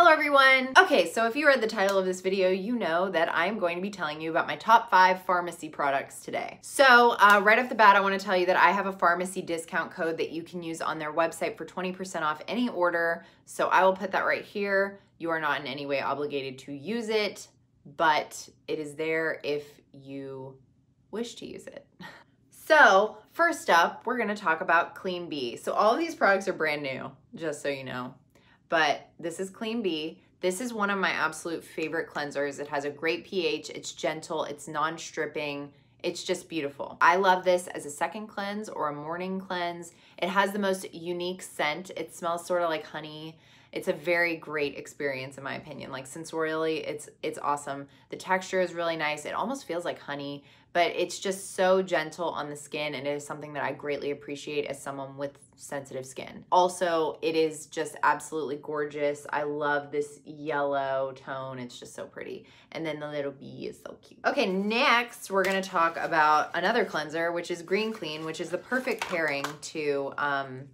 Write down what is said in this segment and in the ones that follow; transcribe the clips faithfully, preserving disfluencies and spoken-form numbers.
Hello everyone! Okay, so if you read the title of this video, you know that I'm going to be telling you about my top five Farmacy products today. So uh, right off the bat, I want to tell you that I have a Farmacy discount code that you can use on their website for twenty percent off any order. So I will put that right here. You are not in any way obligated to use it, but it is there if you wish to use it. So first up, we're going to talk about Clean Bee. So all of these products are brand new, just so you know. But this is Clean Bee. This is one of my absolute favorite cleansers. It has a great pH, it's gentle, it's non-stripping, it's just beautiful. I love this as a second cleanse or a morning cleanse. It has the most unique scent. It smells sort of like honey. It's a very great experience in my opinion. Like sensorially, it's, it's awesome. The texture is really nice. It almost feels like honey, but it's just so gentle on the skin, and it is something that I greatly appreciate as someone with sensitive skin. Also, it is just absolutely gorgeous. I love this yellow tone. It's just so pretty. And then the little bee is so cute. Okay, next we're gonna talk about another cleanser, which is Green Clean, which is the perfect pairing to um,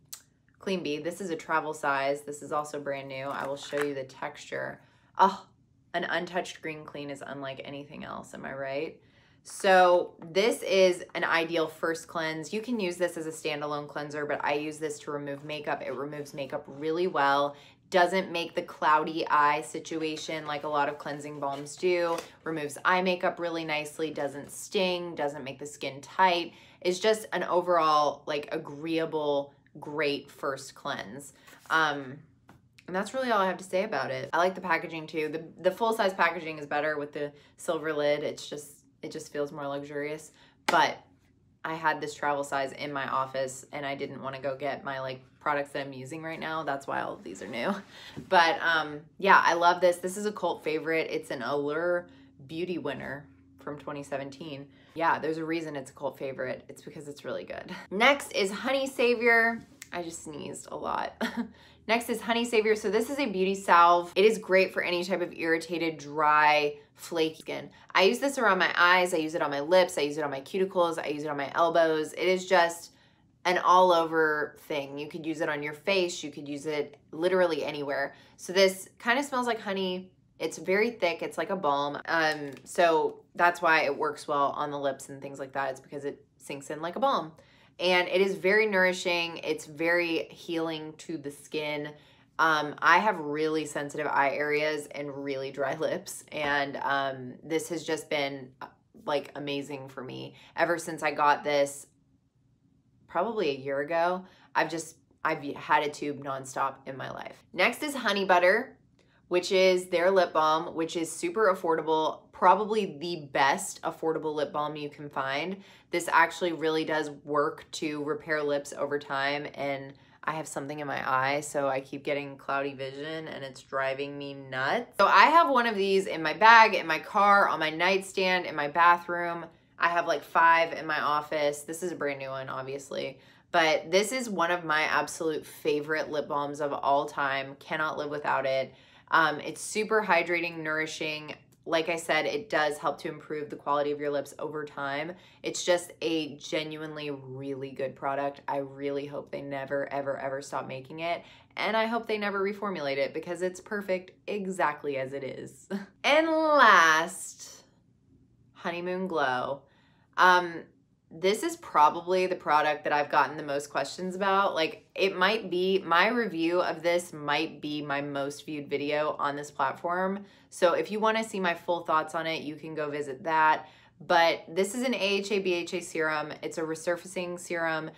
Clean Bee. This is a travel size. This is also brand new. I will show you the texture. Oh, an untouched Green Clean is unlike anything else, am I right? So this is an ideal first cleanse. You can use this as a standalone cleanser, but I use this to remove makeup. It removes makeup really well. Doesn't make the cloudy eye situation like a lot of cleansing balms do. Removes eye makeup really nicely. Doesn't sting. Doesn't make the skin tight. It's just an overall like agreeable, great first cleanse. Um, And that's really all I have to say about it. I like the packaging too. The, the full-size packaging is better with the silver lid. It's just... It just feels more luxurious, but I had this travel size in my office and I didn't want to go get my like products that I'm using right now. That's why all of these are new. But um, yeah, I love this. This is a cult favorite. It's an Allure Beauty winner from twenty seventeen. Yeah, there's a reason it's a cult favorite. It's because it's really good. Next is Honey Savior. I just sneezed a lot. Next is Honey Savior. So this is a beauty salve. It is great for any type of irritated, dry, flaky skin. I use this around my eyes. I use it on my lips. I use it on my cuticles. I use it on my elbows. It is just an all over thing. You could use it on your face. You could use it literally anywhere. So this kind of smells like honey. It's very thick. It's like a balm. Um, so that's why it works well on the lips and things like that. It's because it sinks in like a balm. And it is very nourishing. It's very healing to the skin. Um, I have really sensitive eye areas and really dry lips. And um, this has just been like amazing for me. Ever since I got this probably a year ago, I've just, I've had a tube nonstop in my life. Next is Honey Butter, which is their lip balm, which is super affordable. Probably the best affordable lip balm you can find. This actually really does work to repair lips over time, and I have something in my eye, so I keep getting cloudy vision and it's driving me nuts. So I have one of these in my bag, in my car, on my nightstand, in my bathroom. I have like five in my office. This is a brand new one, obviously. But this is one of my absolute favorite lip balms of all time. Cannot live without it. Um, it's super hydrating, nourishing. Like I said, it does help to improve the quality of your lips over time. It's just a genuinely really good product. I really hope they never, ever, ever stop making it. And I hope they never reformulate it because it's perfect exactly as it is. And last, Honeymoon Glow. Um, this is probably the product that I've gotten the most questions about. Like it might be, my review of this might be my most viewed video on this platform. So if you want to see my full thoughts on it, you can go visit that. But this is an A H A B H A serum. It's a resurfacing serum.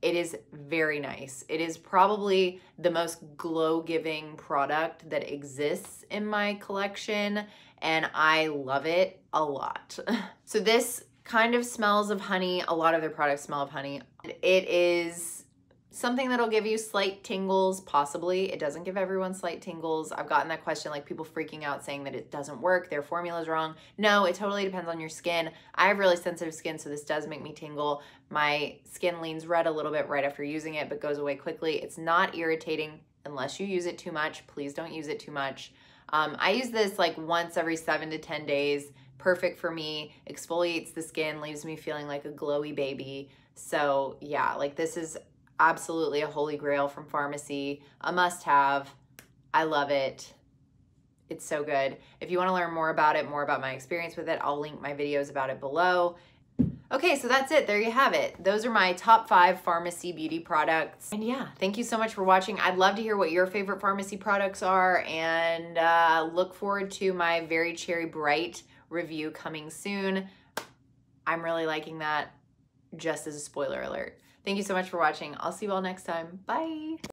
It is very nice. It is probably the most glow-giving product that exists in my collection, and I love it a lot. So this kind of smells of honey. A lot of their products smell of honey. It is something that'll give you slight tingles, possibly. It doesn't give everyone slight tingles. I've gotten that question, like people freaking out saying that it doesn't work, their formula's wrong. No, it totally depends on your skin. I have really sensitive skin, so this does make me tingle. My skin leans red a little bit right after using it, but goes away quickly. It's not irritating unless you use it too much. Please don't use it too much. Um, I use this like once every seven to ten days. Perfect for me, exfoliates the skin, leaves me feeling like a glowy baby. So yeah, like this is absolutely a holy grail from Farmacy, a must have. I love it. It's so good. If you want to learn more about it, more about my experience with it, I'll link my videos about it below. Okay, so that's it. There you have it. Those are my top five Farmacy beauty products. And yeah, thank you so much for watching. I'd love to hear what your favorite Farmacy products are, and uh, look forward to my Very Cherry Bright review coming soon. I'm really liking that, just as a spoiler alert. Thank you so much for watching. I'll see you all next time. Bye.